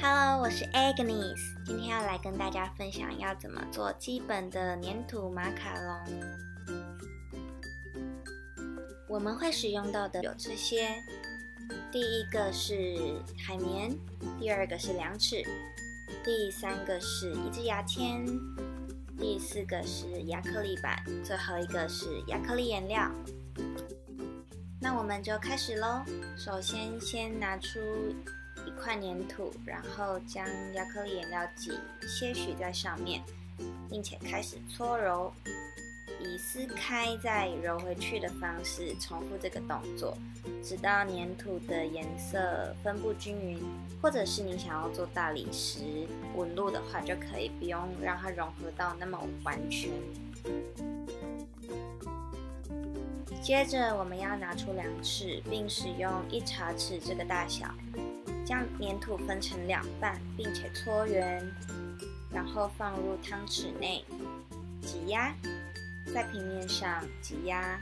Hello， 我是 Agnes， 今天要来跟大家分享要怎么做基本的粘土马卡龙。我们会使用到的有这些：第一个是海绵，第二个是量尺，第三个是一支牙签，第四个是亚克力板，最后一个是亚克力颜料。那我们就开始咯。首先，先拿出一块粘土，然后将亚克力颜料挤些许在上面，并且开始搓揉，以撕开再揉回去的方式重复这个动作，直到粘土的颜色分布均匀。或者是你想要做大理石纹路的话，就可以不用让它融合到那么完全。接着，我们要拿出量尺，并使用1茶匙这个大小，将粘土分成2半，并且搓圆，然后放入汤匙内挤压，在平面上挤压，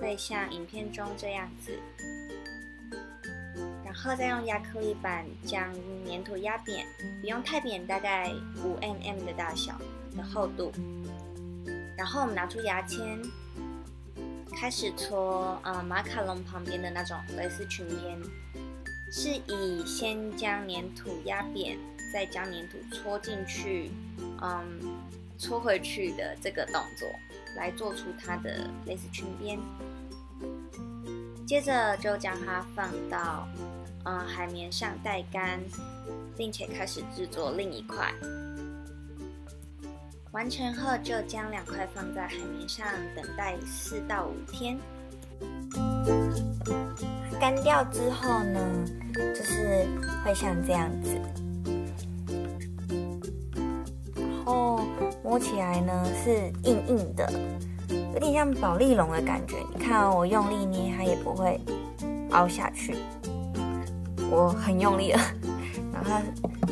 会像影片中这样子。然后再用亚克力板将粘土压扁，不用太扁，大概5mm 的大小的厚度。然后我们拿出牙签，开始搓马卡龙旁边的那种蕾丝裙边，是以先将粘土压扁，再将粘土搓进去，搓回去的这个动作来做出它的蕾丝裙边。接着就将它放到海绵上待干，并且开始制作另一块。完成后，就将2块放在海绵上等待4到5天。干掉之后呢，就是会像这样子。然后摸起来呢是硬硬的，有点像保丽龙的感觉。你看哦，我用力捏它也不会凹下去，我很用力了，然后它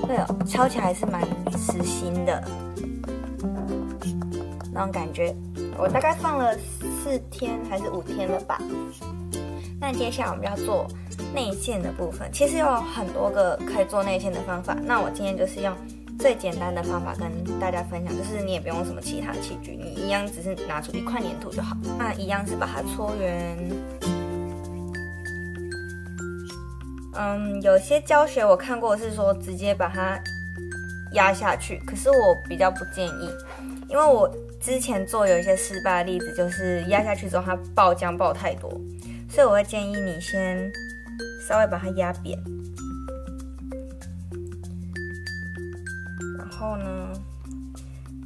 会有敲起来是蛮实心的。那种感觉，我大概放了4天还是5天了吧。那接下来我们要做内馅的部分，其实有很多个可以做内馅的方法。那我今天就是用最简单的方法跟大家分享，就是你也不用什么其他器具，你一样只是拿出1块粘土就好。那一样是把它搓圆。有些教学我看过是说直接把它压下去，可是我比较不建议，因为我之前做有一些失败的例子，就是压下去之后它爆浆爆太多，所以我会建议你先稍微把它压扁，然后呢，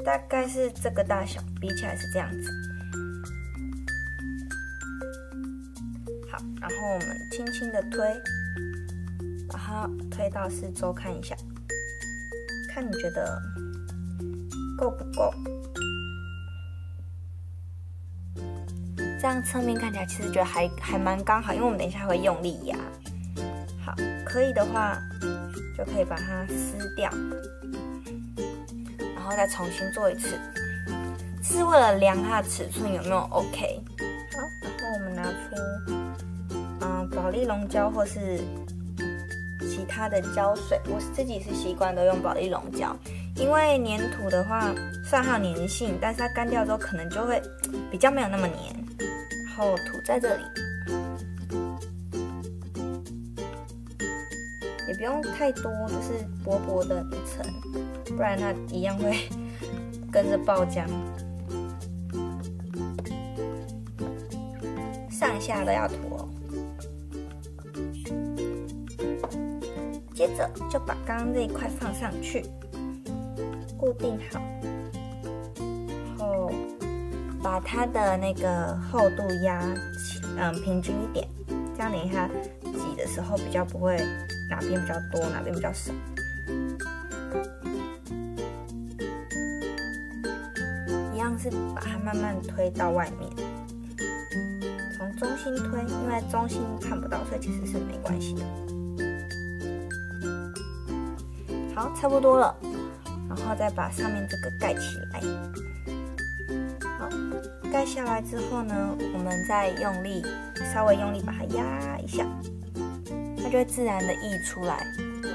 大概是这个大小，比起来是这样子。好，然后我们轻轻的推，把它推到4周看一下，看你觉得够不够。这样侧面看起来其实觉得还蛮刚好，因为我们等一下会用力压。好，可以的话就可以把它撕掉，然后再重新做一次，是为了量它的尺寸有没有 OK。 好，然后我们拿出保丽龙胶或是其他的胶水，我自己是习惯都用保丽龙胶，因为粘土的话虽然它有粘性，但是它干掉之后可能就会比较没有那么黏。然后涂在这里，也不用太多，就是薄薄的1层，不然它一样会跟着爆浆。上下都要涂哦。接着就把刚刚这一块放上去，固定好，然后把它的那个厚度压平均一点，这样等一下挤的时候比较不会哪边比较多哪边比较少。一样是把它慢慢推到外面，从中心推，因为中心看不到，所以其实是没关系的。好，差不多了，然后再把上面这个盖起来。好，盖下来之后呢，我们再用力，稍微用力把它压一下，它就会自然的溢出来。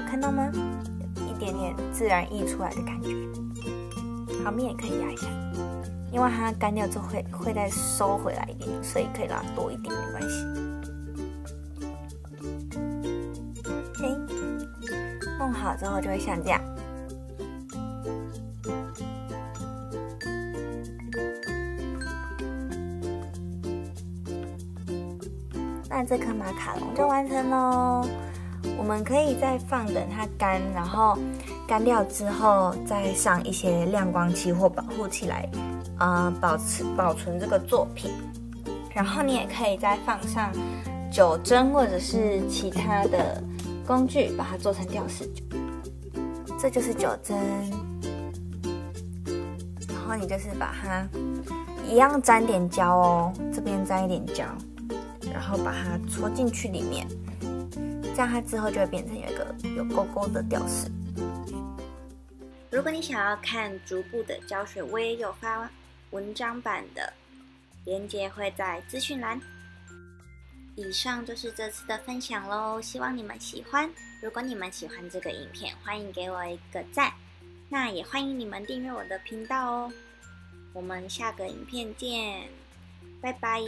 看到吗？一点点自然溢出来的感觉。好，面也可以压一下，因为它干掉之后会再收回来一点，所以可以让它多一点，没关系。OK， 弄好之后就会像这样。那这颗马卡龙就完成咯。我们可以再放等它干，然后干掉之后再上一些亮光漆或保护漆来，保存这个作品。然后你也可以再放上酒针或者是其他的工具，把它做成吊饰酒。这就是酒针，然后你就是把它一样沾点胶哦，这边沾一点胶，然后把它戳进去里面。这样它之后就会变成有一个有勾勾的吊饰。如果你想要看逐步的教学，我也有发文章版的，链接会在资讯栏。以上就是这次的分享咯，希望你们喜欢。如果你们喜欢这个影片，欢迎给我一个赞，那也欢迎你们订阅我的频道哦。我们下个影片见，拜拜。